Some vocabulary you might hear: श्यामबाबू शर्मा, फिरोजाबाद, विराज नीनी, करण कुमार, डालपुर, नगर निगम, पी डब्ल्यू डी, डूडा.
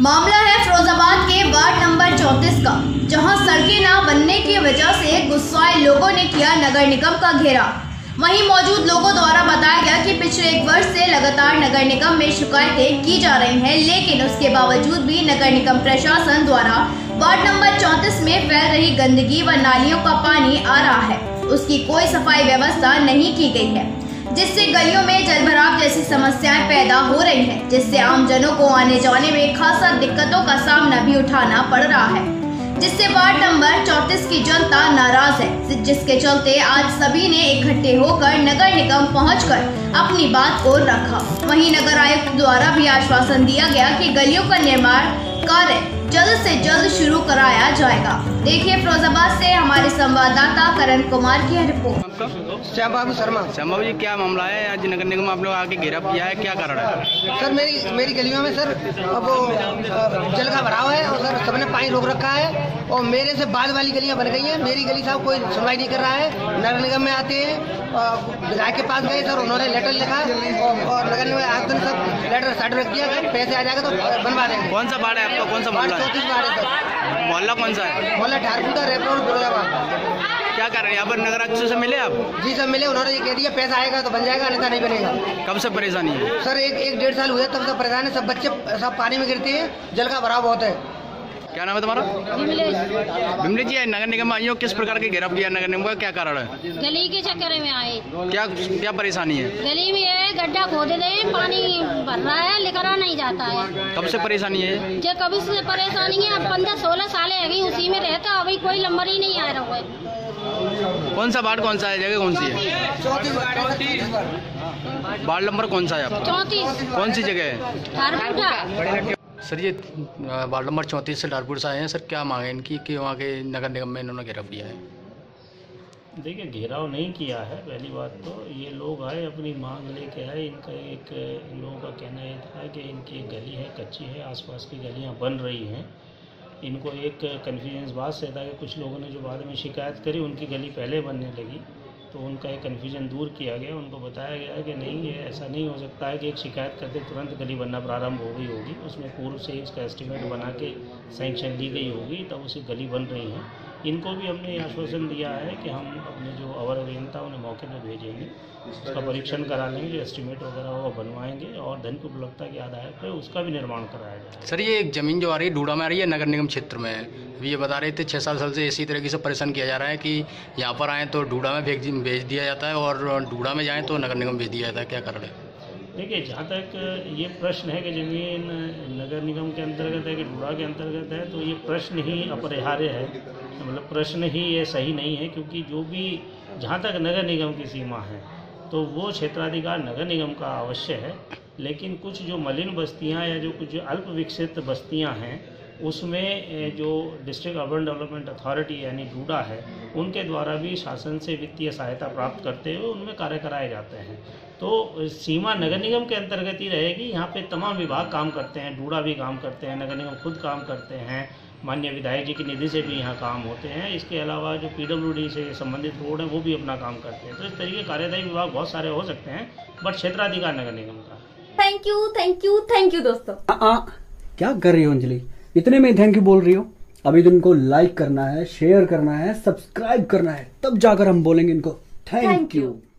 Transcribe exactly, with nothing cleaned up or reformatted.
मामला है फिरोजाबाद के वार्ड नंबर चौंतीस का, जहां सड़कें ना बनने की वजह से गुस्साए लोगों ने किया नगर निगम का घेरा। वहीं मौजूद लोगों द्वारा बताया गया कि पिछले एक वर्ष से लगातार नगर निगम में शिकायतें की जा रही हैं, लेकिन उसके बावजूद भी नगर निगम प्रशासन द्वारा वार्ड नंबर चौंतीस में फैल रही गंदगी व नालियों का पानी आ रहा है, उसकी कोई सफाई व्यवस्था नहीं की गई है, जिससे गलियों में जलभराव जैसी समस्याएं पैदा हो रही हैं, जिससे आमजनों को आने जाने में खासा दिक्कतों का सामना भी उठाना पड़ रहा है, जिससे वार्ड नंबर चौंतीस की जनता नाराज है, जिसके चलते आज सभी ने इकट्ठे होकर नगर निगम पहुंचकर अपनी बात को रखा। वहीं नगर आयुक्त द्वारा भी आश्वासन दिया गया कि गलियों का निर्माण कार्य जल्द से जल्द शुरू कराया जाएगा। देखिए फिरोजाबाद से हमारे संवाददाता करण कुमार की रिपोर्ट। श्यामबाबू शर्मा। श्यामबाबू जी, क्या मामला है? आज नगर निगम आप लोग आके घेरा किया है, क्या कारण है? सर मेरी मेरी गलियों में सर अब वो जल का भराव है और सर सबने पानी रोक रखा है और मेरे से बाद वाली गलियां बन गई हैं। मेरी गली साहब कोई सुनवाई नहीं कर रहा है। नगर निगम में आते हैं, विधायक के पास गए सर, उन्होंने लेटर लिखा और नगर निगम आयुक्त ने सब लेटर साइड रख दिया, पैसे आ जाएगा तो बनवा देंगे। कौन सा वार्ड है आपका? कौन सा वार्ड? चौंतीस वार्ड है सर। मोहल्ला कौन सा है? मोहल्ला डालपुर रेपरोड फिरोजाबाद। क्या कर रहे हैं यहाँ पर? नगर आयुक्त से मिले आप? जी सर मिले, उन्होंने ये कह दिया पैसा आएगा तो बन जाएगा, अन्यथा नहीं बनेगा। कब से परेशानी है सर? एक एक डेढ़ साल हुए तब से परेशान है। सब बच्चे सब पानी में गिरते हैं, जल का भराव बहुत है। क्या नाम है तुम्हारा? बिमली जी, नगर निगम आइयो, किस प्रकार के घेराव किया नगर निगम का, क्या कारण है? गली के चक्कर में आए। क्या क्या परेशानी है? गली में है, गड्ढा खोदे दे, पानी भर रहा है, निकला नहीं जाता है। कब से परेशानी है? जो कब से परेशानी है, पंद्रह सोलह साल है अभी उसी में रहता, अभी कोई नंबर ही नहीं आ रहा है। कौन सा वार्ड, कौन सा है, जगह कौन सी है? वार्ड नंबर कौन सा है आपका? चौंतीस। कौन सी जगह है? सर ये वार्ड नंबर चौंतीस से डालपुर से आए हैं। सर क्या मांगे इनकी कि वहाँ के नगर निगम में इन्होंने घेराव किया है? देखिए घेराव नहीं किया है, पहली बात तो ये लोग आए अपनी मांग लेके आए। इनका एक इन लोगों का कहना ये था कि इनकी एक गली है कच्ची है, आसपास की गलियाँ बन रही हैं। इनको एक कन्फ्यूजन बात से था कि कुछ लोगों ने जो बाद में शिकायत करी उनकी गली पहले बनने लगी, तो उनका एक कन्फ्यूजन दूर किया गया। उनको बताया गया कि नहीं ये ऐसा नहीं हो सकता है कि एक शिकायत करते तुरंत गली बनना प्रारंभ हो गई होगी, उसमें पूर्व से इसका एस्टिमेट बना के सैंक्शन दी गई होगी तब उसे गली बन रही है। इनको भी हमने आश्वासन दिया है कि हम अपने जो अवर अभियंता उन्हें मौके पर भेजेंगे, उसका परीक्षण करा लेंगे, जो एस्टिमेट वगैरह होगा बनवाएंगे और धन की उपलब्धता के आधार पर उसका भी निर्माण कराया जाएगा। सर ये एक ज़मीन जो आ रही है डूडा में आ रही है, नगर निगम क्षेत्र में, अभी ये बता रहे थे छः साल साल से इसी तरीके से परेशान किया जा रहा है कि यहाँ पर आएँ तो डूडा में भेज भेज दिया जाता है और डूडा में जाएँ तो नगर निगम भेज दिया जाता है, क्या कारण है? देखिए जहाँ तक ये प्रश्न है कि ज़मीन नगर निगम के अंतर्गत है कि डूडा के अंतर्गत है, तो ये प्रश्न ही अपरिहार्य है, मतलब प्रश्न ही ये सही नहीं है, क्योंकि जो भी जहाँ तक नगर निगम की सीमा है तो वो क्षेत्राधिकार नगर निगम का अवश्य है, लेकिन कुछ जो मलिन बस्तियाँ या जो कुछ अल्प विकसित बस्तियाँ हैं उसमें जो डिस्ट्रिक्ट अर्बन डेवलपमेंट अथॉरिटी यानी डूडा है उनके द्वारा भी शासन से वित्तीय सहायता प्राप्त करते हुए उनमें कार्य कराए जाते हैं। तो सीमा नगर निगम के अंतर्गत ही रहेगी। यहाँ पे तमाम विभाग काम करते हैं, डूडा भी काम करते हैं, नगर निगम खुद काम करते हैं, माननीय विधायक जी की निधि से भी यहाँ काम होते हैं, इसके अलावा जो पी डब्ल्यू डी से संबंधित रोड हैं वो भी अपना काम करते हैं। तो इस तरीके कार्यदायी विभाग बहुत सारे हो सकते हैं, बट क्षेत्राधिकार नगर निगम का। Thank you thank you thank you दोस्तों। क्या कर रही हो अंजलि, इतने में थैंक यू बोल रही हो? अभी तो इनको लाइक करना है, शेयर करना है, सब्सक्राइब करना है, तब जाकर हम बोलेंगे इनको थैंक यू।